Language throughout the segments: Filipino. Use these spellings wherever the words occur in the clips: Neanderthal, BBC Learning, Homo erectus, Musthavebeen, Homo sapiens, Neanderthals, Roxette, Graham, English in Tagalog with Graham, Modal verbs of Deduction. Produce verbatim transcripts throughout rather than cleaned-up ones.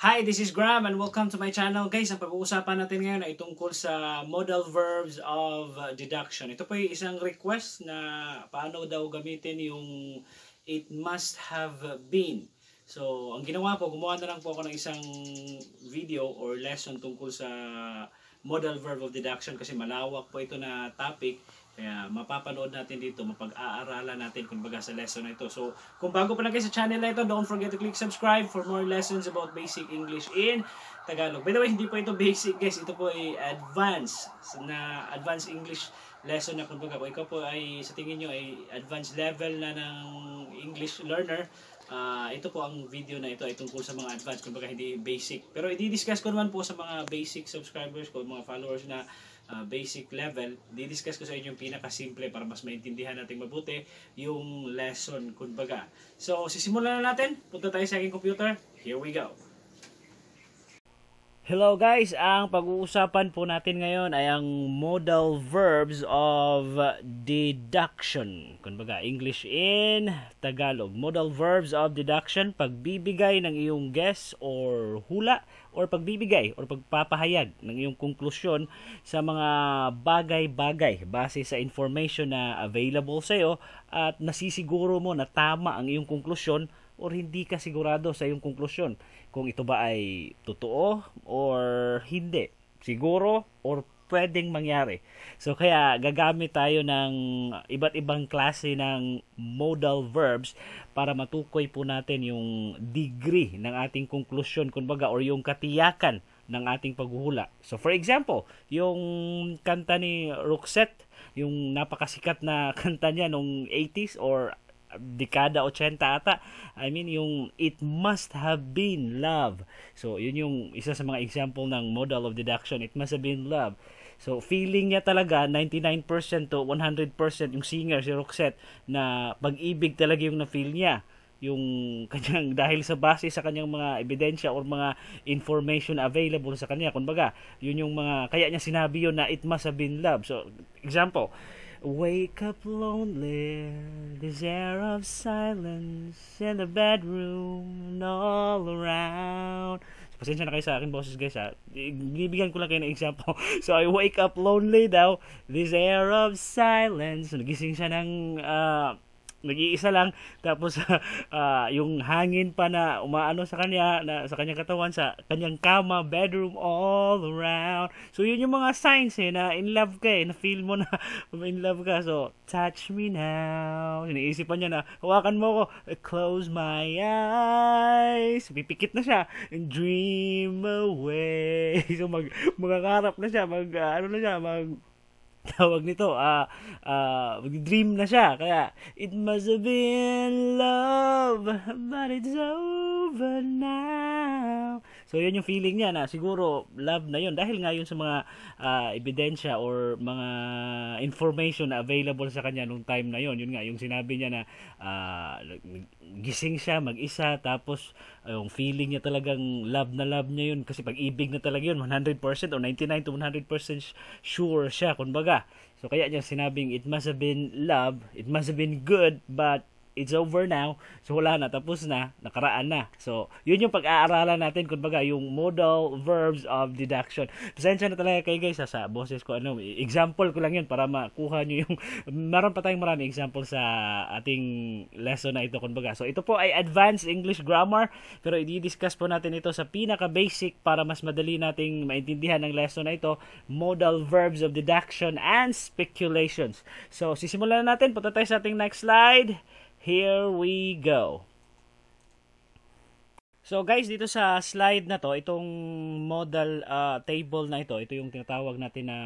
Hi, this is Graham and welcome to my channel. Guys, ang pag-uusapan natin ngayon ay tungkol sa modal verbs of deduction. Ito po ay isang request na paano daw gamitin yung it must have been. So, ang ginawa ko, gumawa na lang po ako ng isang video or lesson tungkol sa modal verb of deduction kasi malawak po ito na topic. Kaya mapapanood natin dito, mapag-aaralan natin kumbaga sa lesson na ito. So, kung bago pa lang kayo sa channel na ito, don't forget to click subscribe for more lessons about basic English in Tagalog. By the way, hindi po ito basic guys, ito po ay advanced na advanced English lesson na kumbaga. Kung ikaw po ay sa tingin nyo ay advanced level na ng English learner, Uh, ito po ang video na ito ay tungkol sa mga advanced, kumbaga hindi basic. Pero i-discuss ko naman po sa mga basic subscribers ko, mga followers na uh, basic level. I-discuss ko sa inyo yung pinakasimple para mas maintindihan natin mabuti yung lesson, kumbaga. So, sisimulan na natin. Punta tayo sa aking computer. Here we go. Hello guys, ang pag-uusapan po natin ngayon ay ang modal verbs of deduction. Kumbaga, English in Tagalog. Modal verbs of deduction, pagbibigay ng iyong guess or hula or pagbibigay or pagpapahayag ng iyong konklusyon sa mga bagay-bagay base sa information na available sa iyo at nasisiguro mo na tama ang iyong konklusyon or hindi ka sigurado sa iyong konklusyon kung ito ba ay totoo or hindi, siguro or pwedeng mangyari. So kaya gagamit tayo ng iba't ibang klase ng modal verbs para matukoy po natin yung degree ng ating konklusyon kumbaga or yung katiyakan ng ating paghuhula. So for example, yung kanta ni Roxette, yung napakasikat na kanta niya noong eighties or dekada eighty ata. I mean, yung it must have been love. So, yun yung isa sa mga example ng modal of deduction. It must have been love. So, feeling niya talaga ninety-nine percent to one hundred percent yung singer, si Roxette, na pag-ibig talaga yung na-feel niya. Yung kanyang, dahil sa base sa kanyang mga ebidensya or mga information available sa kanya. Kumbaga, yun yung mga, kaya niya sinabi yun na it must have been love. So, example, wake up lonely, this air of silence in the bedroom and all around. So, pasensya na kayo sa akin boses guys ha. Binibigyan ko lang kayo ng example. So I wake up lonely daw, this air of silence. So, nagising siya ng uh, nag-iisa lang, tapos uh, yung hangin pa na umaano sa kanya, na, sa kanyang katawan, sa kanyang kama, bedroom, all around. So yun yung mga signs eh, na in love ka eh, na feel mo na in love ka. So, touch me now. Siniisipan niya na, hawakan mo ko, close my eyes. Pipikit na siya, dream away. So mag, magkakarap na siya, mag, uh, ano na siya, mag, tawag nito, ah, uh, uh, dream na siya, kaya, it must have been love, but it's over now. So, yun yung feeling niya na siguro love na yun, dahil nga yun sa mga uh, ebidensya or mga information na available sa kanya nung time na yun. Yun nga, yung sinabi niya na uh, gising siya, mag-isa, tapos yung feeling niya talagang love na love niya yun, kasi pag-ibig na talaga yun, one hundred percent or ninety-nine to one hundred percent sure siya, kumbaga. So kaya niya sinabing it must have been love, it must have been good, but it's over now. So wala na, tapos na, nakaraan na. So yun yung pag-aaralan natin, kumbaga yung modal verbs of deduction. Pasensya na talaga kayo guys sa boses ko, ano, example ko lang yun para makuha nyo yung, maroon pa tayong marami example sa ating lesson na ito, kumbaga. So ito po ay advanced English grammar, pero i-discuss po natin ito sa pinaka-basic para mas madali nating maintindihan ng lesson na ito, modal verbs of deduction and speculations. So sisimulan na natin, punta tayo sa ating next slide. Here we go. So guys, dito sa slide na to, itong modal uh, table na ito, ito yung tinatawag natin na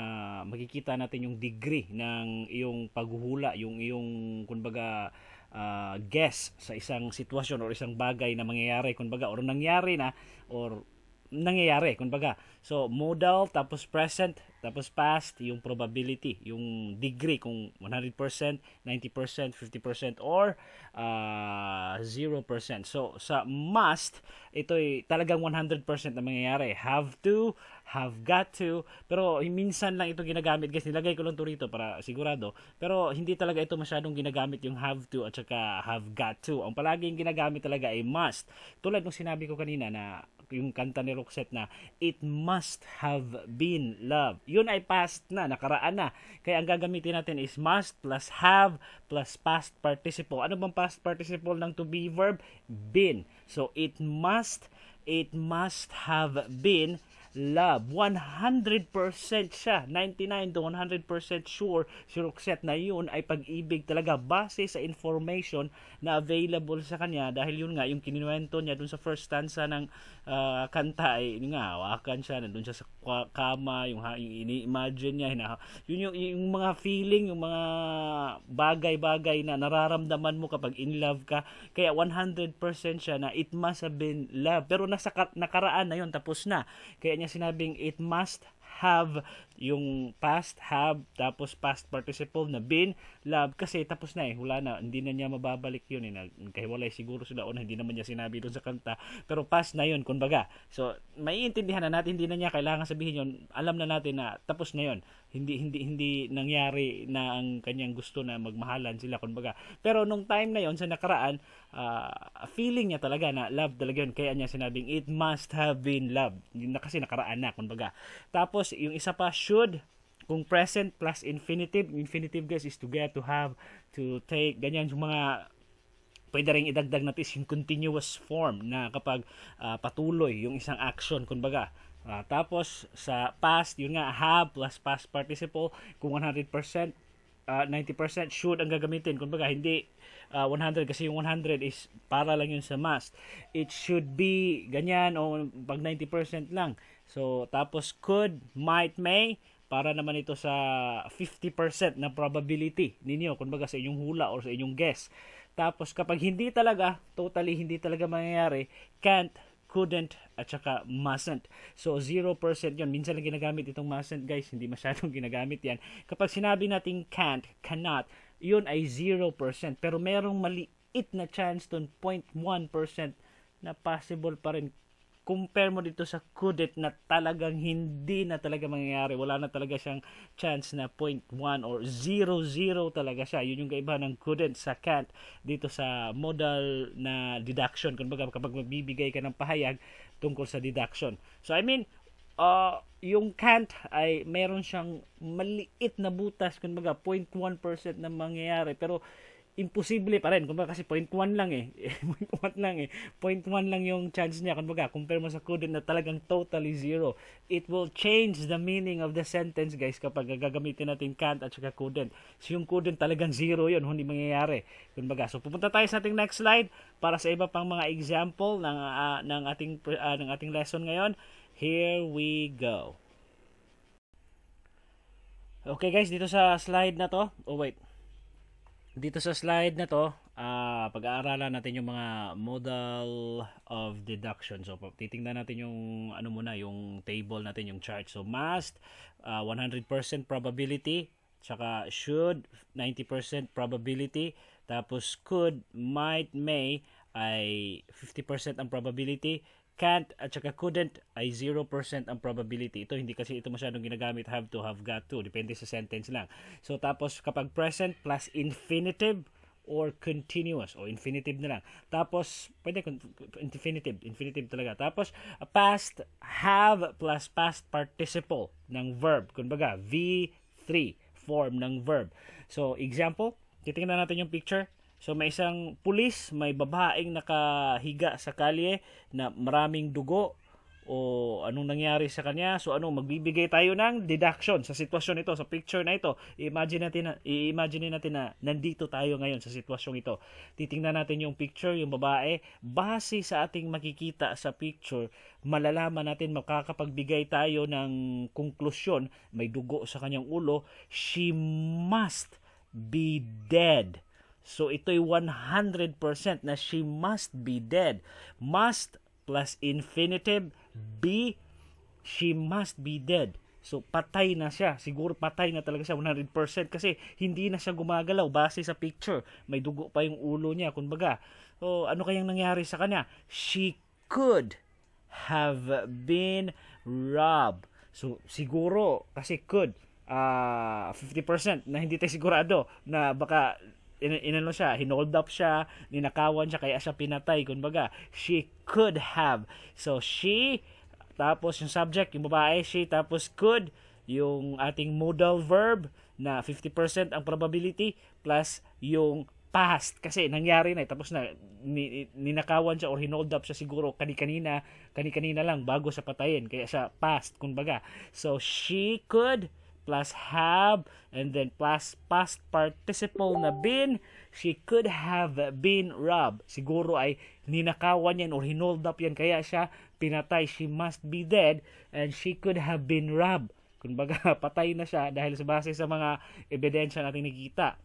makikita natin yung degree ng iyong paghuhula, yung iyong kumbaga uh, guess sa isang sitwasyon or isang bagay na mangyayari, kumbaga, or nangyari na, or nangyayari, kumbaga. So, modal, tapos present, Tapos past, yung probability, yung degree, kung one hundred percent, ninety percent, fifty percent, or uh, zero percent. So, sa must, ito'y talagang one hundred percent na mangyayari. Have to, have got to. Pero minsan lang ito ginagamit. Guys, nilagay ko lang ito rito para sigurado. Pero hindi talaga ito masyadong ginagamit yung have to at saka have got to. Ang palaging ginagamit talaga ay must. Tulad ng sinabi ko kanina na yung kanta ni Roxette na it must have been love. Yun ay past na, nakaraan na. Kaya ang gagamitin natin is must plus have plus past participle. Ano bang past participle ng to be verb? Been. So it must, it must have been love. one hundred percent siya, ninety-nine to one hundred percent sure si Roxette na yun ay pag-ibig talaga base sa information na available sa kanya, dahil yun nga yung kinuwento niya dun sa first stanza ng uh, kanta ay yun nga, hawakan siya, nandun siya sa kama, yung, yung ini-imagine niya, hina, yun yung, yung mga feeling, yung mga bagay-bagay na nararamdaman mo kapag in love ka. Kaya one hundred percent siya na it must have been love, pero nasa nakaraan na yun, tapos na. Kaya niya sinabing it must have, yung past have tapos past participle na been love, kasi tapos na eh, wala na, hindi na niya mababalik yun eh, nagkahiwalay siguro sila o hindi naman niya sinabi doon sa kanta, pero past na yun kumbaga. So maiintindihan na natin, hindi na niya kailangan sabihin yun, alam na natin na tapos na yun, hindi hindi hindi nangyari na ang kanyang gusto na magmahalan sila kumbaga. Pero nung time na yun sa nakaraan, uh, feeling niya talaga na love talaga yun, kaya niya sinabing it must have been love, yun na kasi nakaraan na kumbaga. Tapos yung isa pa, should, kung present plus infinitive. Infinitive guys is to get, to have, to take, ganyan yung mga pwede rin idagdag natin, yung continuous form na kapag uh, patuloy yung isang action kumbaga. Uh, tapos sa past, yun nga, have plus past participle. Kung one hundred percent, uh, ninety percent should ang gagamitin kumbaga, hindi uh, one hundred, kasi yung one hundred is para lang yun sa must. It should be ganyan, o pag ninety percent lang. So, tapos could, might, may, para naman ito sa fifty percent na probability ninyo, kumbaga sa inyong hula or sa inyong guess. Tapos kapag hindi talaga, totally hindi talaga mangyayari, can't, couldn't, at saka mustn't. So, zero percent yun. Minsan lang ginagamit itong mustn't, guys. Hindi masyadong ginagamit yan. Kapag sinabi natin can't, cannot, yun ay zero percent. Pero merong maliit na chance dun, zero point one percent na possible pa rin. Compare mo dito sa couldn't na talagang hindi na talaga mangyayari. Wala na talaga siyang chance na zero point one or zero zero talaga siya. Yun yung kaibahan ng couldn't sa can't dito sa modal na deduction. Kumbaga kapag magbibigay ka ng pahayag tungkol sa deduction. So I mean, uh, yung can't ay meron siyang maliit na butas. Kumbaga zero point one percent na mangyayari. Pero imposible pa rin, kumbaga kasi zero point one lang eh, zero point one lang eh, zero point one lang yung chance niya, kumbaga, compare mo sa couldn't na talagang totally zero. It will change the meaning of the sentence guys kapag gagamitin natin can't at saka couldn't. So yung couldn't talagang zero yun, hindi mangyayari, kumbaga. So pupunta tayo sa ating next slide para sa iba pang mga example ng, uh, ng, ating, uh, ng ating lesson ngayon. Here we go. Okay guys, dito sa slide na to, oh wait, dito sa slide na to, uh, pag-aaralan natin yung mga modal of deduction. So, titingnan natin yung, ano muna, yung table natin, yung chart. So, must, uh, one hundred percent probability, tsaka should, ninety percent probability, tapos could, might, may, ay fifty percent ang probability, can't at saka couldn't ay zero percent ang probability. Ito, hindi kasi ito masyadong ginagamit, have to, have got to. Depende sa sentence lang. So, tapos kapag present plus infinitive or continuous, o infinitive na lang. Tapos, pwede, infinitive, infinitive talaga. Tapos, past, have plus past participle ng verb. Kumbaga, V three form ng verb. So, example, titingnan natin yung picture. So, may isang pulis, may babaeng nakahiga sa kalye na maraming dugo, o anong nangyari sa kanya. So, ano, magbibigay tayo ng deduction sa sitwasyon ito, sa picture na ito. I-imagine natin na, i-imagine natin na nandito tayo ngayon sa sitwasyong ito. Titingnan natin yung picture, yung babae. Base sa ating makikita sa picture, malalaman natin, makakapagbigay tayo ng konklusyon, may dugo sa kanyang ulo, she must be dead. So, ito'y one hundred percent na she must be dead. Must plus infinitive, be, she must be dead. So, patay na siya. Siguro patay na talaga siya one hundred percent kasi hindi na siya gumagalaw base sa picture. May dugo pa yung ulo niya, kumbaga. So, ano kayang nangyari sa kanya? She could have been robbed. So, siguro, kasi could, uh, fifty percent na hindi tayo sigurado na baka in, inano siya, hinold up siya, ninakawan siya, kaya siya pinatay, kumbaga. She could have. So, she... Tapos yung subject, yung babae, she, tapos could, yung ating modal verb na fifty percent ang probability plus yung past. Kasi nangyari na, tapos na, ninakawan siya or hinold up siya siguro kani-kanina, kani-kanina lang bago siya patayin. Kaya siya past, kumbaga. So, she could plus have and then plus past participle na been, she could have been robbed. Siguro ay ninakawan yan or hinold up yan kaya siya pinatay. She must be dead and she could have been robbed. Kumbaga patay na siya dahil sa base sa mga ebidensya natin nakikita.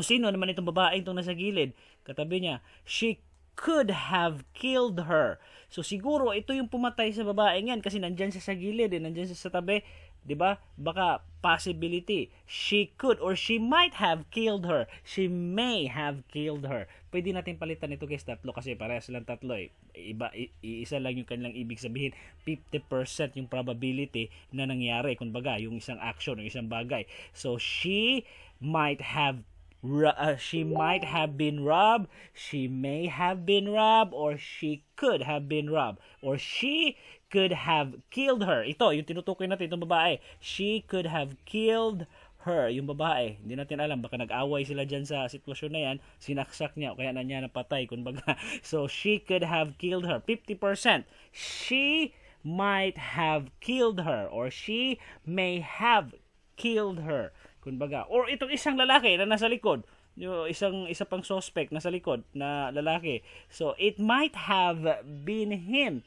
O sino naman itong babaeng itong nasa gilid? Katabi niya, she could have killed her. So siguro ito yung pumatay sa babaeng yan kasi nandyan siya sa gilid, eh, nandyan siya sa tabi. Diba? Baka possibility. She could or she might have killed her. She may have killed her. Pwede natin palitan ito guys, tatlo kasi parehas lang tatlo eh. Iba, iisa lang yung kanilang ibig sabihin. fifty percent yung probability na nangyari. Kumbaga, yung isang action, yung isang bagay. So, she might have Uh, she might have been robbed, she may have been robbed, or she could have been robbed, or she could have killed her. Ito, yung tinutukoy natin, itong babae. She could have killed her, yung babae. Hindi natin alam, baka nag-away sila dyan sa sitwasyon na yan, sinaksak niya, o kaya na niya napatay, kumbaga. So, she could have killed her. fifty percent. She might have killed her, or she may have killed her. Kumbaga, or itong isang lalaki na nasa likod, yung isang isa pang suspect nasa likod na lalaki. So, it might have been him.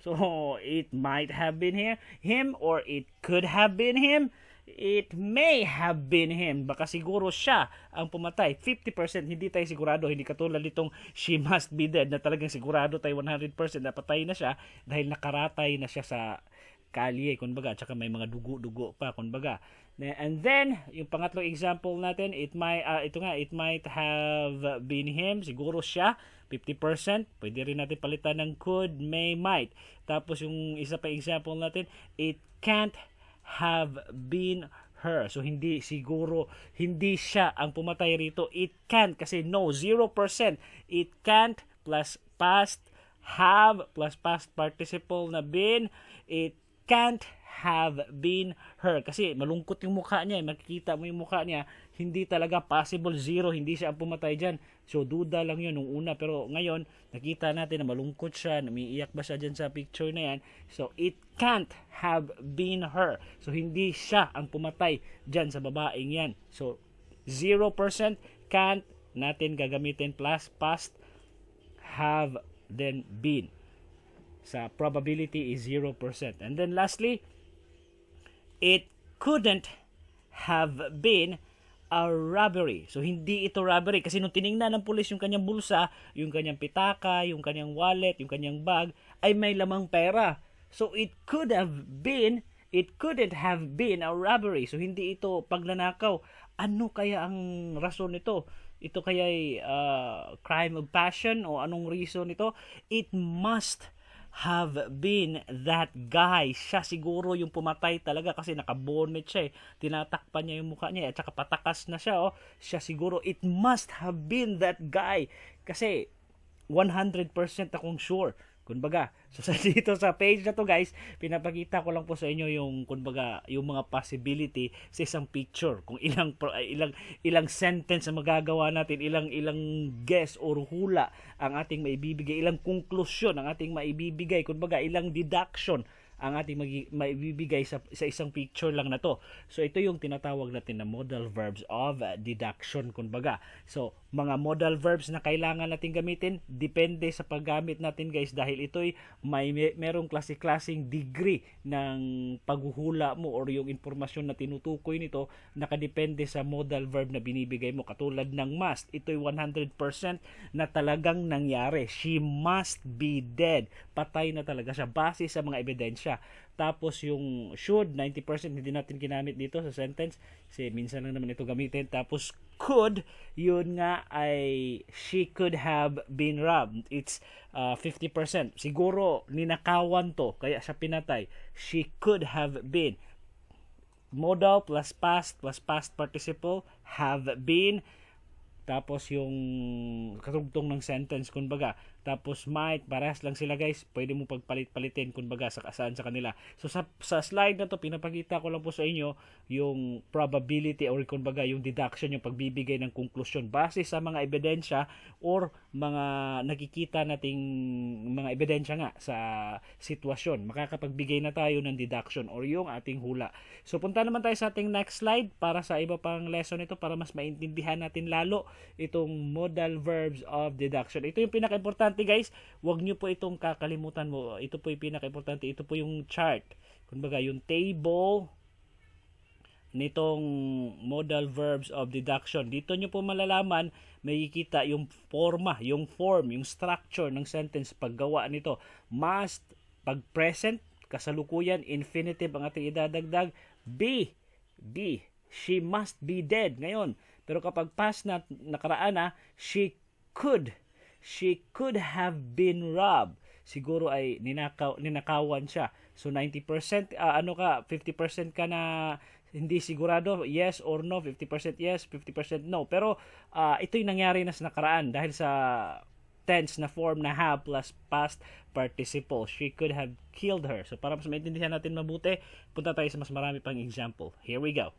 So, it might have been him, him or it could have been him. It may have been him. Baka siguro siya ang pumatay. fifty percent, hindi tayo sigurado. Hindi katulad nitong she must be dead na talagang sigurado tayo one hundred percent na patay na siya dahil nakaratay na siya sa kalye, kumbaga, tsaka may mga dugo-dugo pa, kumbaga. And then, yung pangatlong example natin, it might, uh, ito nga, it might have been him, siguro siya, fifty percent, pwede rin natin palitan ng could, may, might. Tapos yung isa pa example natin, it can't have been her. So, hindi siguro, hindi siya ang pumatay rito. It can't, kasi no, zero percent. It can't plus past have plus past participle na been, it can't have been her. Kasi malungkot yung mukha niya. Makikita mo yung mukha niya. Hindi talaga possible, zero. Hindi siya ang pumatay dyan. So, duda lang yun nung una. Pero ngayon, nakita natin na malungkot siya. Namiiyak ba siya dyan sa picture na yan? So, it can't have been her. So, hindi siya ang pumatay dyan sa babaeng yan. So, zero percent can't natin gagamitin plus past have then been. Sa probability is zero percent. And then lastly, it couldn't have been a robbery. So, hindi ito robbery. Kasi nung tinignan ng pulis yung kanyang bulsa, yung kanyang pitaka, yung kanyang wallet, yung kanyang bag, ay may lamang pera. So, it could have been, it couldn't have been a robbery. So, hindi ito paglanakaw. Ano kaya ang rason nito? Ito kaya'y uh, crime of passion o anong reason nito? It must have been that guy. Siya siguro yung pumatay talaga kasi nakabonet siya eh. Tinatakpan niya yung mukha niya at saka patakas na siya. Oh. Siya siguro, it must have been that guy. Kasi one hundred percent akong sure. Kumbaga, so sa dito sa page na to guys, pinapakita ko lang po sa inyo yung kumbaga yung mga possibility sa isang picture. Kung ilang ilang ilang sentence ang magagawa natin, ilang ilang guess or hula ang ating maibibigay, ilang conclusion ang ating maibibigay, kumbaga ilang deduction ang ating maibibigay sa, sa isang picture lang na to. So, ito yung tinatawag natin na modal verbs of deduction, kumbaga. So, mga modal verbs na kailangan natin gamitin, depende sa paggamit natin, guys, dahil ito'y may merong klase-klaseng degree ng paghuhula mo or yung informasyon na tinutukoy nito, nakadepende sa modal verb na binibigay mo. Katulad ng must, ito'y one hundred percent na talagang nangyari. She must be dead. Patay na talaga siya base sa mga ebidensya siya. Tapos yung should, ninety percent hindi natin ginamit dito sa sentence kasi minsan lang naman ito gamitin. Tapos could, yun nga ay she could have been robbed. It's uh, fifty percent. Siguro ninakawan to kaya siya pinatay. She could have been. Modal plus past plus past participle, have been. Tapos yung katugtong ng sentence, kumbaga. Tapos might, parehas lang sila guys. Pwede mo pagpalit-palitin, kumbaga, sa saan sa kanila. So sa, sa slide na to, pinapakita ko lang po sa inyo yung probability or kumbaga yung deduction, yung pagbibigay ng conclusion base sa mga ebidensya or mga nakikita nating mga ebidensya nga sa sitwasyon. Makakapagbigay na tayo ng deduction or yung ating hula. So punta naman tayo sa ating next slide para sa iba pang lesson ito para mas maintindihan natin lalo itong modal verbs of deduction. Ito yung pinaka-importante guys. Huwag nyo po itong kakalimutan mo. Ito po yung pinaka-importante. Ito po yung chart. Kumbaga yung table nitong modal verbs of deduction. Dito nyo po malalaman, makikita yung forma, yung form, yung structure ng sentence paggawa nito. Must, pag-present, kasalukuyan, infinitive ang ating idadagdag. Be, be, she must be dead ngayon. Pero kapag past na, nakaraan na, she could, she could have been robbed. Siguro ay ninakaw, ninakawan siya. So ninety percent, uh, ano ka, fifty percent ka na hindi sigurado, yes or no, fifty percent yes, fifty percent no. Pero uh, ito yung nangyari na sa nakaraan dahil sa tense na form na have plus past participle. She could have killed her. So para mas maintindihan natin mabuti, punta tayo sa mas marami pang example. Here we go.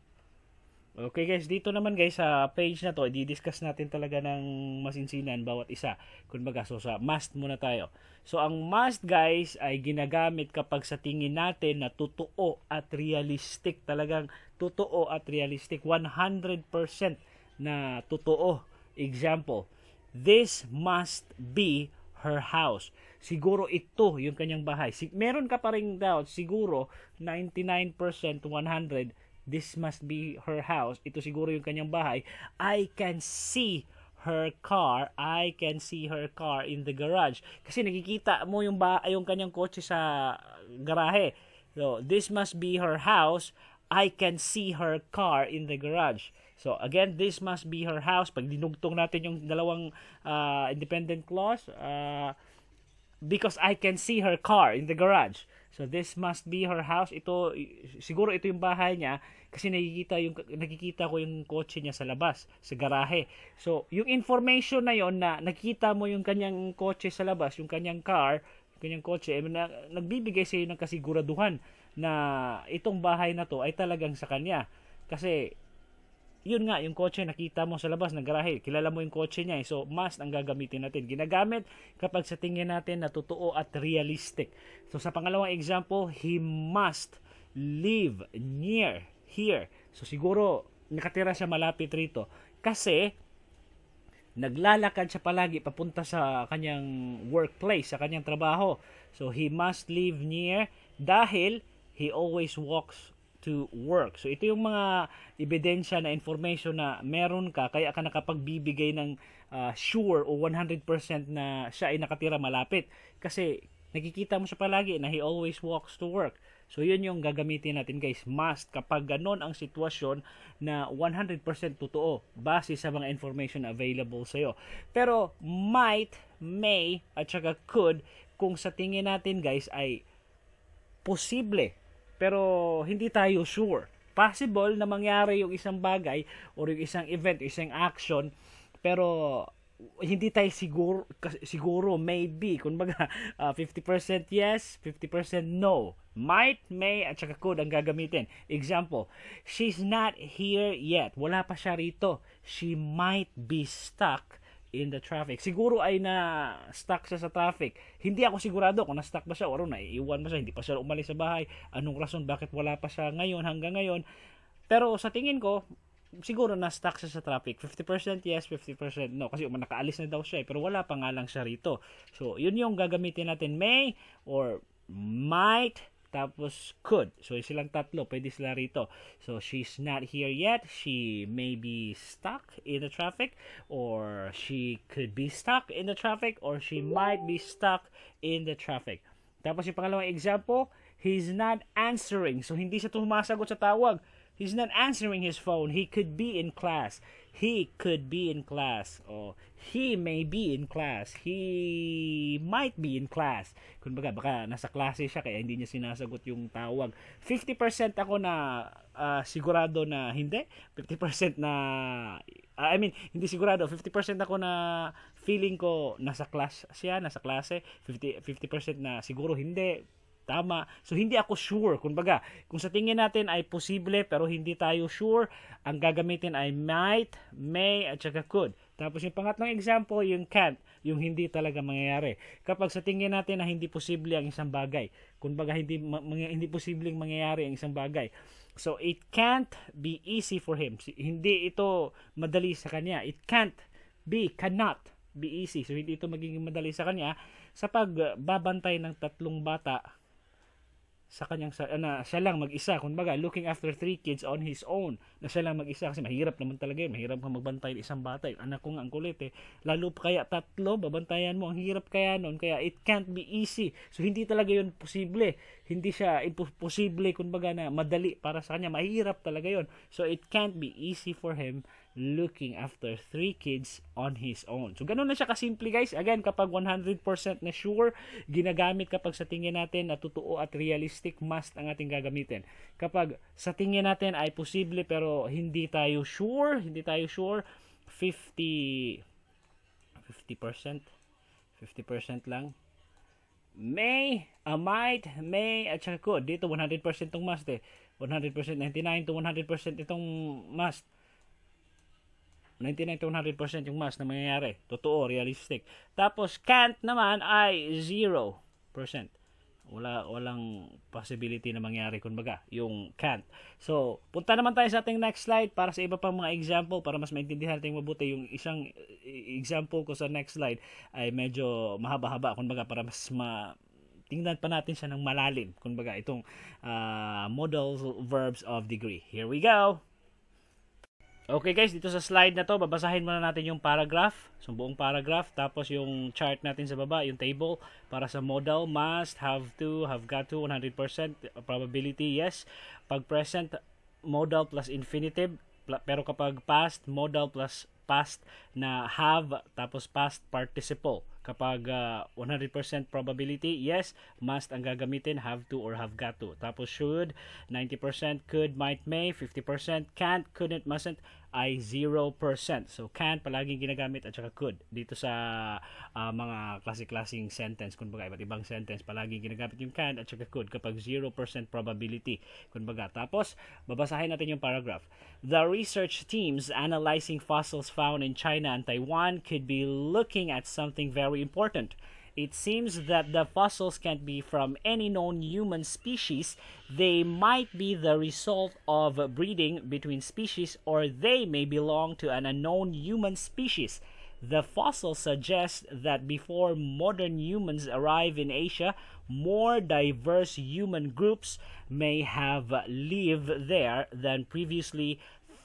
Okay guys, dito naman guys sa page na to, i-discuss natin talaga ng masinsinan bawat isa. Kumbaga, so sa must muna tayo. So ang must guys ay ginagamit kapag sa tingin natin na totoo at realistic. Talagang totoo at realistic. one hundred percent na totoo. Example, this must be her house. Siguro ito yung kanyang bahay. Meron ka pa ring doubt, siguro ninety-nine percent, one hundred percent. This must be her house. Ito siguro yung kanyang bahay. I can see her car. I can see her car in the garage. Kasi nakikita mo yung, yung kanyang kotse sa garahe. So, this must be her house. I can see her car in the garage. So, again, this must be her house. Pag dinugtong natin yung dalawang uh, independent clause, uh, because I can see her car in the garage. So, this must be her house. Ito, siguro ito yung bahay niya kasi nakikita, yung, nakikita ko yung kotse niya sa labas, sa garahe. So, yung information na yon na nakikita mo yung kanyang kotse sa labas, yung kanyang car, yung kanyang kotse, eh, na, nagbibigay sa'yo ng kasiguraduhan na itong bahay na to ay talagang sa kanya. Kasi, yun nga, yung kotse nakita mo sa labas ng garahe, kilala mo yung kotse niya. Eh. So, must ang gagamitin natin. Ginagamit kapag sa tingin natin na totoo at realistic. So, sa pangalawang example, he must live near here. So, siguro, nakatira siya malapit rito. Kasi, naglalakad siya palagi papunta sa kanyang workplace, sa kanyang trabaho. So, he must live near dahil he always walks to work. So, ito yung mga ebidensya na information na meron ka kaya ka nakapagbibigay ng uh, sure o one hundred percent na siya ay nakatira malapit. Kasi nakikita mo siya palagi na he always walks to work. So, yun yung gagamitin natin guys. Must kapag ganon ang sitwasyon na one hundred percent totoo base sa mga information available sa'yo. Pero, might, may, at saka could kung sa tingin natin guys ay posible. Pero hindi tayo sure. Possible na mangyari yung isang bagay o yung isang event, isang action, pero hindi tayo siguro, siguro maybe, kumbaga uh, fifty percent yes, fifty percent no. Might, may, at saka could ang gagamitin. Example, she's not here yet. Wala pa siya rito. She might be stuck in the traffic. Siguro ay na-stuck siya sa traffic. Hindi ako sigurado kung na-stuck ba siya o naiiwan ba siya. Hindi pa siya umalis sa bahay. Anong rason bakit wala pa siya ngayon hanggang ngayon. Pero sa tingin ko, siguro na-stuck siya sa traffic. fifty percent yes, fifty percent no. Kasi nakaalis na daw siya eh, pero wala pa nga lang siya rito. So, yun yung gagamitin natin. May or might tapos could. So, silang tatlo. Pwede sila rito. So, she's not here yet. She may be stuck in the traffic. Or she could be stuck in the traffic. Or she might be stuck in the traffic. Tapos yung pangalawang example, he's not answering. So, hindi siya tumasagot sa tawag. He's not answering his phone. He could be in class. He could be in class. Oh, he may be in class. He might be in class. Kunbaga, baka nasa klase siya kaya hindi niya sinasagot yung tawag. fifty percent ako na uh, sigurado na hindi. fifty percent na, uh, I mean, hindi sigurado. fifty percent ako na feeling ko nasa class siya, nasa klase. fifty percent na siguro hindi. Tama. So, hindi ako sure. Kumbaga, kung sa tingin natin ay posible pero hindi tayo sure, ang gagamitin ay might, may, at saka could. Tapos yung pangatlong example, yung can't, yung hindi talaga mangyayari. Kapag sa tingin natin na hindi posible ang isang bagay, kumbaga hindi, hindi posibleng mangyayari ang isang bagay. So, it can't be easy for him. Hindi ito madali sa kanya. It can't be, cannot be easy. So, hindi ito magiging madali sa kanya sa pagbabantay ng tatlong bata sa kanyang, na siya lang mag-isa, kumbaga looking after three kids on his own, na siya lang mag-isa kasi mahirap naman talaga yun, mahirap ka magbantay ng isang bata, yung anak ko nga ang kulit eh, lalo pa kaya tatlo, babantayan mo, ang hirap kaya nun, kaya it can't be easy. So hindi talaga yun posible, hindi siya imposible, kumbaga na madali para sa kanya, mahirap talaga yun. So it can't be easy for him looking after three kids on his own. So, ganun na siya kasimple, guys. Again, kapag one hundred percent na sure, ginagamit kapag sa tingin natin na totoo at realistic, must ang ating gagamitin. Kapag sa tingin natin ay posible pero hindi tayo sure, hindi tayo sure, fifty percent lang. May, a might, may, at saka could. Dito, one hundred percent itong must eh. one hundred percent, ninety-nine to one hundred percent itong must. ninety-nine to one hundred percent yung mas na mangyayari. Totoo, realistic. Tapos, can't naman ay zero percent. Wala, walang possibility na mangyari, kumbaga, yung can't. So, punta naman tayo sa ating next slide para sa iba pang mga example, para mas maintindihan natin mabuti. Yung isang example ko sa next slide ay medyo mahaba-haba, kumbaga, para mas ma... tingnan pa natin siya ng malalim, kumbaga, itong uh, modal verbs of degree. Here we go! Okay guys, dito sa slide na to, babasahin muna natin yung paragraph, so buong paragraph, tapos yung chart natin sa baba, yung table, para sa modal, must, have to, have got to, one hundred percent, probability, yes, pag present, modal plus infinitive, pero kapag past, modal plus past na have, tapos past participle. Kapag uh, one hundred percent probability, yes, must ang gagamitin, have to or have got to. Tapos should, ninety percent, could, might, may, fifty percent, can't, couldn't, mustn't, ay zero percent. So, can't palaging ginagamit at saka could. Dito sa uh, mga klase-klaseng sentence, kung baga, iba't ibang sentence, palaging ginagamit yung can't at saka could kapag zero percent probability. Kung baga. Tapos, babasahin natin yung paragraph. The research teams analyzing fossils found in China and Taiwan could be looking at something very important. It seems that the fossils can't be from any known human species. They might be the result of breeding between species, or they may belong to an unknown human species. The fossils suggest that before modern humans arrive in Asia, more diverse human groups may have lived there than previously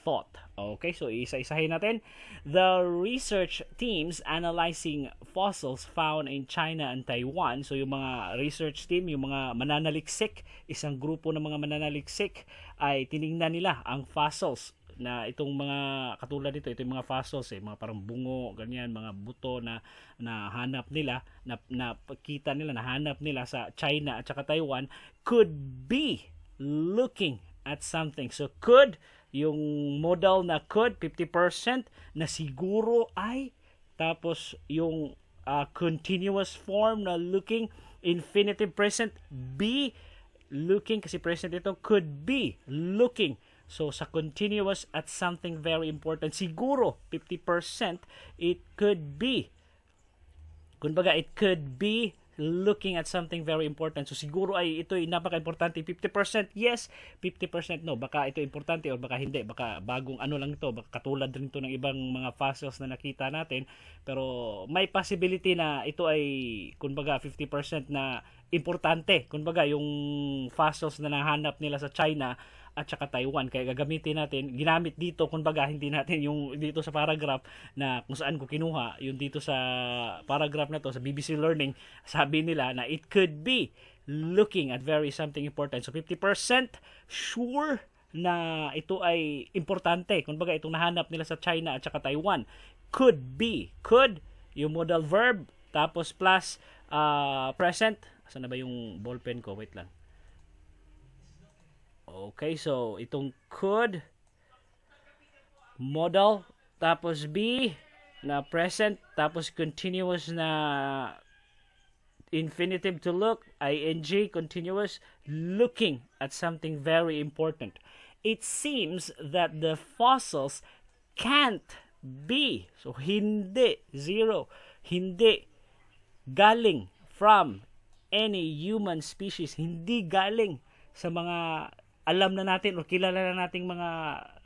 thought. Okay, so isa-isahin natin. The research teams analyzing fossils found in China and Taiwan. So yung mga research team, yung mga mananaliksik, isang grupo ng mga mananaliksik ay tiningnan nila ang fossils na itong mga katulad dito, ito yung mga fossils eh, mga parang bungo, ganyan, mga buto na nahanap nila, na nakita nila, nahanap nila sa China at saka Taiwan, could be looking at something. So could, yung modal na could, fifty percent na siguro ay, tapos yung uh, continuous form na looking, infinitive present, be looking, kasi present ito, could be looking. So sa continuous at something very important, siguro fifty percent it could be, kumbaga it could be looking at something very important. So siguro ay ito ay napaka-importante. fifty percent yes, fifty percent no. Baka ito importante or baka hindi. Baka bagong ano lang ito. Baka katulad rin ito ng ibang mga fossils na nakita natin. Pero may possibility na ito ay kumbaga fifty percent na importante. Kumbaga, yung fossils na nahanap nila sa China at saka Taiwan. Kaya gagamitin natin, ginamit dito, kumbaga, hindi natin yung dito sa paragraph na kung saan ko kinuha, yung dito sa paragraph na to, sa B B C Learning, sabi nila na it could be looking at very something important. So, fifty percent sure na ito ay importante. Kumbaga, itong nahanap nila sa China at saka Taiwan. Could be. Could, yung modal verb, tapos plus uh, present. Saan na ba yung ballpen ko? Wait lang. Okay, so itong could, modal, tapos be, na present, tapos continuous na infinitive to look, ing, continuous, looking at something very important. It seems that the fossils can't be, so hindi, zero, hindi galing from any human species, hindi galing sa mga alam na natin o kilala na nating mga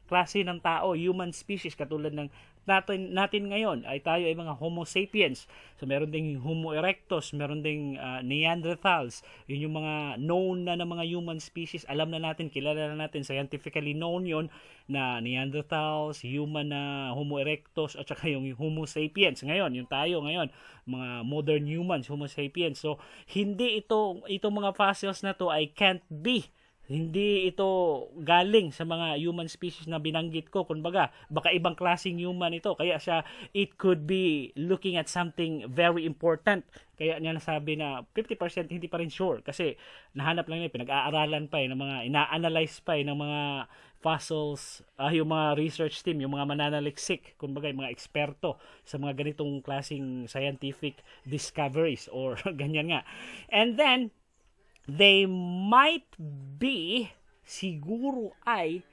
klase ng tao, human species, katulad ng natin, natin ngayon ay tayo ay mga Homo sapiens. So meron ding Homo erectus, meron ding uh, Neanderthals, yun yung mga known na ng mga human species, alam na natin, kilala na natin, scientifically known yun na Neanderthals, human na uh, Homo erectus, at saka yung Homo sapiens ngayon, yung tayo ngayon, mga modern humans, Homo sapiens. So hindi ito, itong mga fossils na to ay can't be. Hindi ito galing sa mga human species na binanggit ko. Kumbaga, baka ibang klaseng human ito. Kaya siya, it could be looking at something very important. Kaya niya nasabi na fifty percent hindi pa rin sure. Kasi nahanap lang niya, pinag-aaralan pa eh, ng mga, ina-analyze pa eh, ng mga fossils, ah, yung mga research team, yung mga mananaliksik, kumbaga yung mga eksperto sa mga ganitong klaseng scientific discoveries or ganyan nga. And then, they might be, siguro ay,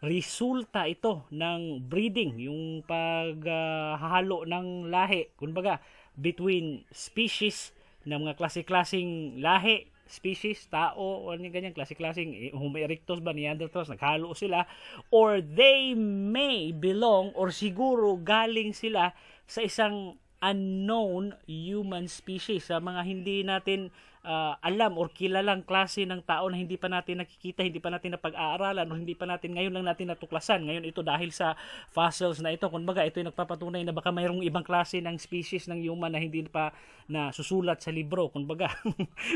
resulta ito ng breeding, yung paghahalo uh, ng lahi, kumbaga, between species, ng mga klase-klaseng lahi, species, tao, o ganyan, klase-klaseng, Homo erectus ba, Neanderthals, naghalo sila, or they may belong, or siguro galing sila sa isang unknown human species, sa mga hindi natin Uh, alam or kilalang klase ng tao na hindi pa natin nakikita, hindi pa natin napag-aaralan, o hindi pa natin, ngayon lang natin natuklasan. Ngayon ito dahil sa fossils na ito, kumbaga ito ay nagpapatunay na baka mayroong ibang klase ng species ng human na hindi pa nasusulat sa libro, kumbaga.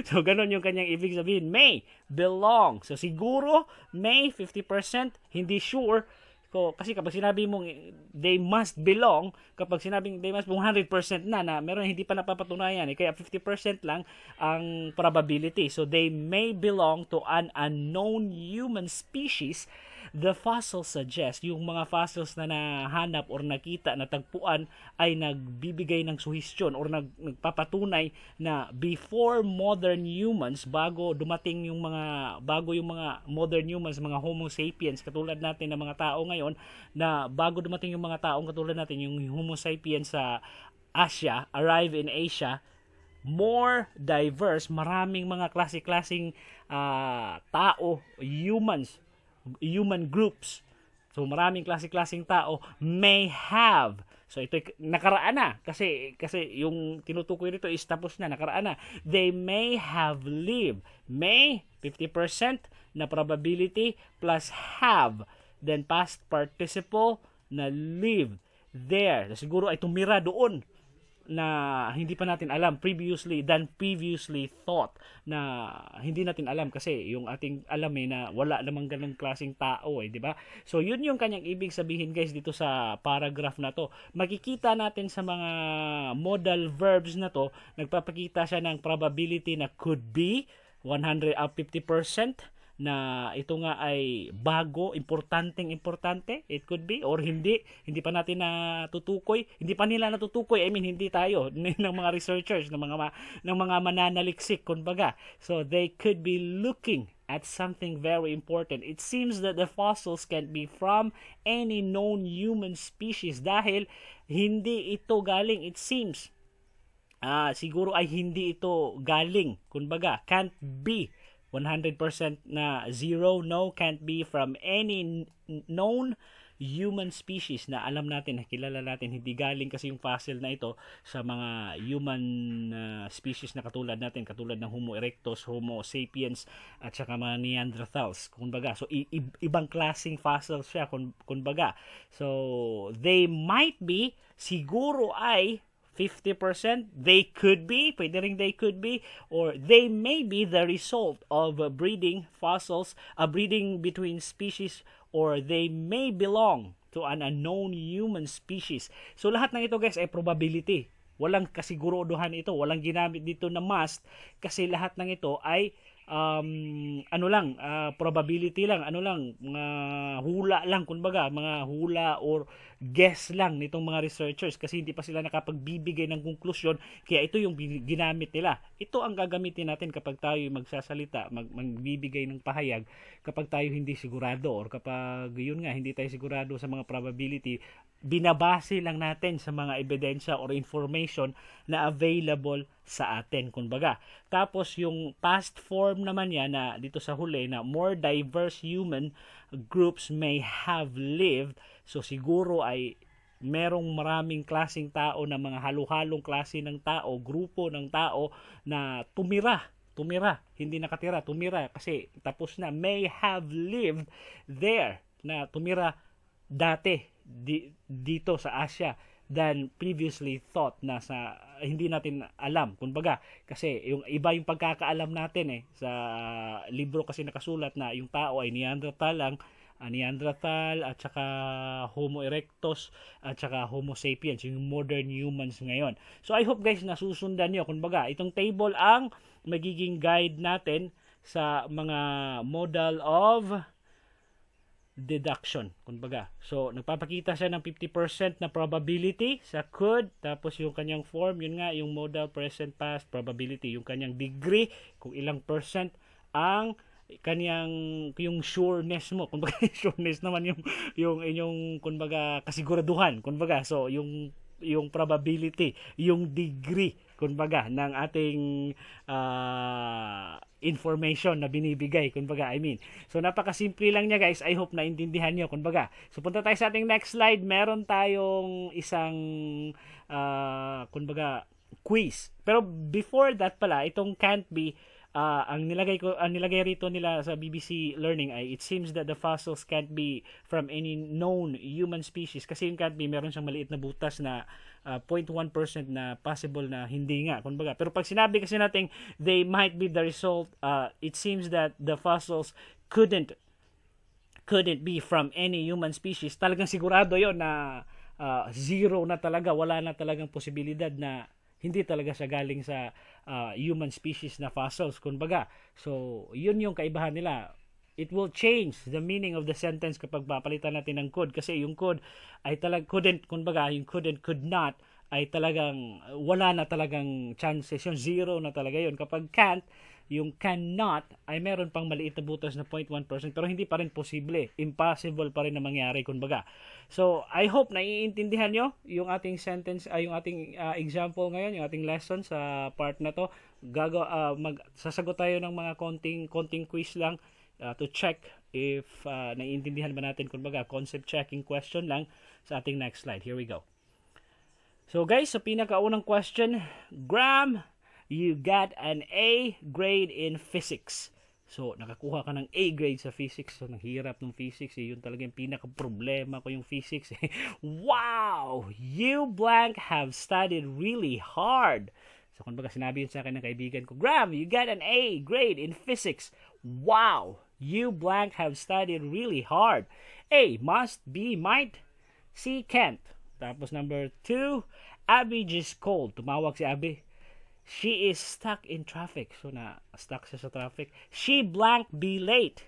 So ganun yung kanyang ibig sabihin, may belong. So siguro may fifty percent, hindi sure. So, kasi kapag sinabi mong they must belong, kapag sinabing they must, one hundred percent na na meron hindi pa napapatunayan eh, kaya fifty percent lang ang probability. So they may belong to an unknown human species. The fossils suggest, yung mga fossils na nahanap or nakita, natagpuan, ay nagbibigay ng suhestyon or nag, nagpapatunay na before modern humans, bago dumating yung mga, bago yung mga modern humans, mga Homo sapiens, katulad natin ng mga tao ngayon, na bago dumating yung mga taong katulad natin, yung Homo sapiens sa Asia, arrive in Asia, more diverse, maraming mga klase-klaseng uh, tao, humans, human groups, so maraming klase-klaseng tao, may have, so ito nakaraan na, kasi kasi yung tinutukoy nito is tapos na, nakaraan na, they may have lived, may fifty percent na probability plus have, then past participle na lived there, so siguro ay tumira doon na hindi pa natin alam, previously than previously thought, na hindi natin alam kasi yung ating alam eh na wala namang ganung klaseng tao eh, di ba? So yun yung kanyang ibig sabihin guys dito sa paragraph na to. Makikita natin sa mga modal verbs na to, nagpapakita siya ng probability na could be one hundred fifty percent na ito nga ay bago, importanteng importante, it could be, or hindi, hindi pa natin natutukoy, hindi pa nila natutukoy, I mean, hindi tayo, ng mga researchers, ng mga, ng mga mananaliksik, kumbaga. So, they could be looking at something very important. It seems that the fossils can be from any known human species dahil hindi ito galing, it seems. Ah, siguro ay hindi ito galing, kumbaga, can't be. one hundred percent na zero, no, can't be from any known human species na alam natin, nakilala natin, hindi galing kasi yung fossil na ito sa mga human uh, species na katulad natin, katulad ng Homo erectus, Homo sapiens, at saka mga Neanderthals, kumbaga. So, ibang klaseng fossil siya, kumbaga. So, they might be, siguro ay, fifty percent, they could be, pwede rin they could be, or they may be the result of uh, breeding fossils, uh, breeding between species, or they may belong to an unknown human species. So lahat ng ito guys ay probability. Walang kasiguruduhan ito, walang ginamit dito na must, kasi lahat ng ito ay um, ano lang, uh, probability lang, ano lang, mga hula lang, kumbaga, mga hula or guess lang nitong mga researchers kasi hindi pa sila nakapagbibigay ng konklusyon, kaya ito yung ginamit nila. Ito ang gagamitin natin kapag tayo magsasalita, mag magbibigay ng pahayag, kapag tayo hindi sigurado or kapag yun nga, hindi tayo sigurado sa mga probability, binabase lang natin sa mga ebidensya or information na available sa atin, kumbaga. Tapos yung past form naman yan na dito sa huli na more diverse human groups may have lived. So siguro ay merong maraming klaseng tao na mga halo-halong klase ng tao, grupo ng tao na tumira, tumira, hindi nakatira, tumira kasi tapos na, may have lived there, na tumira dati di, dito sa Asia than previously thought na sa hindi natin alam, kumbaga, kasi yung iba yung pagkakaalam natin eh sa libro kasi nakasulat na yung tao ay Neanderthal lang, Neanderthal at saka Homo erectus at saka Homo sapiens, yung modern humans ngayon. So I hope guys nasusundan niyo, kumbaga itong table ang magiging guide natin sa mga model of deduction, kumbaga. So nagpapakita siya ng fifty percent na probability sa could, tapos yung kanyang form, yun nga yung modal, present, past, probability, yung kanyang degree, kung ilang percent ang kaniyang yung sureness mo, kumbaga sureness naman yung yung inyong kumbaga kasiguraduhan, kumbaga. So yung yung probability, yung degree, kumbaga ng ating uh, information na binibigay, kumbaga, I mean. So napakasimple lang niya guys, I hope naintindihan niyo, kumbaga. So punta tayo sa ating next slide, meron tayong isang uh, kumbaga quiz. Pero before that pala, itong can't be. Uh, ang nilagay ko, ang nilagay rito nila sa B B C Learning ay it seems that the fossils can't be from any known human species, kasi yung can't be meron siyang maliit na butas na uh, zero point one percent na possible na hindi nga, kumbaga. Pero pag sinabi kasi natin they might be the result, uh, it seems that the fossils couldn't couldn't be from any human species, talagang sigurado yon na uh, zero na talaga, wala na talagang posibilidad na hindi talaga siya galing sa uh, human species na fossils, kumbaga. So, yun yung kaibahan nila. It will change the meaning of the sentence kapag papalitan natin ng could, kasi yung could ay talagang couldn't, kumbaga, yung couldn't, could not, ay talagang wala na talagang chances yun, zero na talaga yun. Kapag can't, yung cannot ay meron pang maliit na butas na zero point one percent pero hindi pa rin posible, impossible pa rin na mangyari, kumbaga. So I hope naiintindihan nyo yung ating sentence, uh, yung ating uh, example ngayon, yung ating lesson sa part na to. Gago, uh, magsasagot tayo ng mga konting, konting quiz lang uh, to check if uh, naiintindihan ba natin, kumbaga concept checking question lang sa ating next slide. Here we go. So guys, sa pinakaunang question, Graham, you got an A grade in physics. So, nakakuha ka ng A grade sa physics. So, nanghirap ng physics. Eh. Yun talaga yung pinaka-problema ko yung physics. Eh. Wow! You blank have studied really hard. So, kung baga sinabi yun sa akin ng kaibigan ko, Graham, you got an A grade in physics. Wow! You blank have studied really hard. A must, B might, C can't. Tapos number two, Abby just called. Tumawag si Abby. She is stuck in traffic. So, na-stuck siya sa traffic. She blank be late.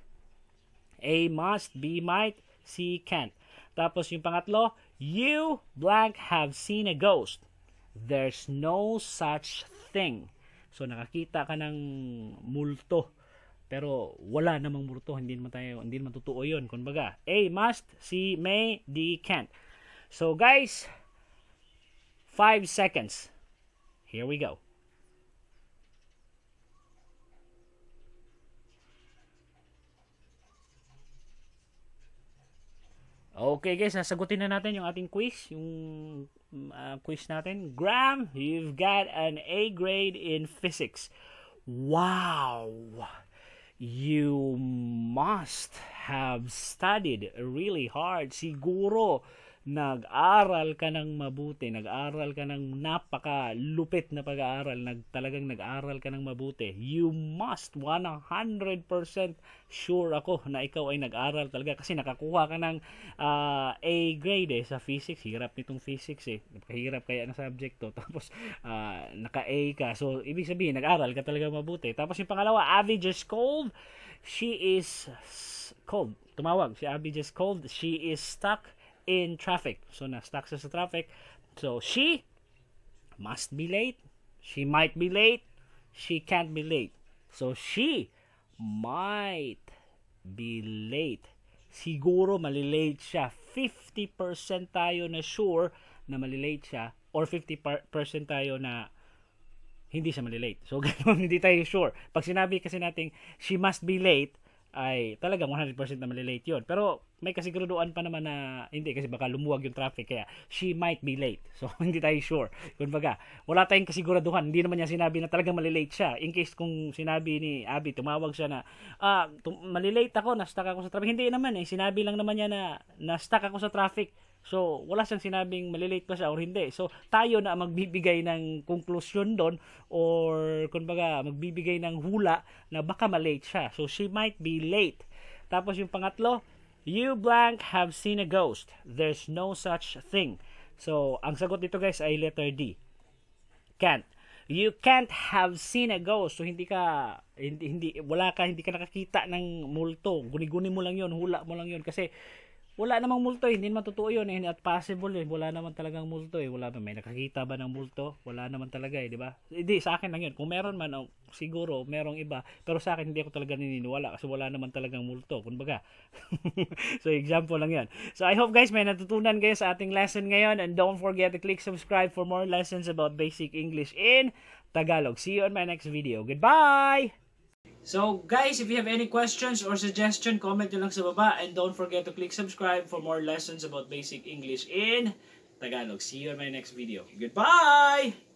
A must, B might, C can't. Tapos yung pangatlo, you blank have seen a ghost. There's no such thing. So, nakakita ka ng multo. Pero, wala namang multo. Hindi naman tayo, hindi naman totoo yun. Kumbaga, A must, C may, D can't. So, guys, five seconds. Here we go. Okay guys, nasagutin na natin yung ating quiz, yung uh, quiz natin. Graham, you've got an A grade in physics. Wow! You must have studied really hard. Siguro, nag-aral ka ng mabuti. Nag-aral ka ng napaka-lupit na pag-aaral. Nag, talagang nag-aral ka ng mabuti. You must, one hundred percent sure ako na ikaw ay nag-aral talaga. Kasi nakakuha ka ng uh, A grade eh, sa physics. Hirap nitong physics eh. Hirap kaya ng subject to. Tapos, uh, naka-A ka. So, ibig sabihin, nag-aral ka talaga mabuti. Tapos yung pangalawa, Abby just called. She is cold. Tumawag. Si Abby just called. She is stuck in traffic. So, na-stuck siya sa traffic. So, she must be late. She might be late. She can't be late. So, she might be late. Siguro, malilate siya. fifty percent tayo na sure na malilate siya. Or fifty percent tayo na hindi siya malilate. So, ganun, hindi tayo sure. Pag sinabi kasi natin, she must be late, ay talagang one hundred percent na malilate yun. Pero may kasiguruduan pa naman na hindi, kasi baka lumuwag yung traffic, kaya she might be late. So hindi tayo sure. Kumbaga, wala tayong kasiguraduhan. Hindi naman niya sinabi na talagang malilate siya. In case kung sinabi ni Abby, tumawag siya na, ah, malilate ako, na-stuck ako sa traffic. Hindi naman eh, sinabi lang naman niya na na-stuck ako sa traffic. So, wala siyang sinabing malilate pa siya or hindi. So, tayo na magbibigay ng conclusion doon, or kumbaga magbibigay ng hula na baka malate siya. So, she might be late. Tapos yung pangatlo, you blank have seen a ghost. There's no such thing. So, ang sagot dito guys ay letter D. Can't. You can't have seen a ghost. So, hindi ka, hindi, hindi, wala ka, hindi ka nakakita ng multo. Guni-guni mo lang yun, hula mo lang yun. Kasi, wala namang multo eh. Hindi naman totoo yun eh. At possible eh. Wala naman talagang multo eh. Wala naman. May nakakita ba ng multo? Wala naman talaga eh. Diba? Hindi. Sa akin lang yun. Kung meron man, oh, siguro merong iba. Pero sa akin, hindi ako talaga naniniwala. Kasi wala naman talagang multo. Kumbaga. So, example lang yun. So, I hope guys, may natutunan guys sa ating lesson ngayon. And don't forget to click subscribe for more lessons about basic English in Tagalog. See you on my next video. Goodbye! So guys, if you have any questions or suggestion, comment nyo lang sa baba, and don't forget to click subscribe for more lessons about basic English in Tagalog. See you in my next video. Goodbye!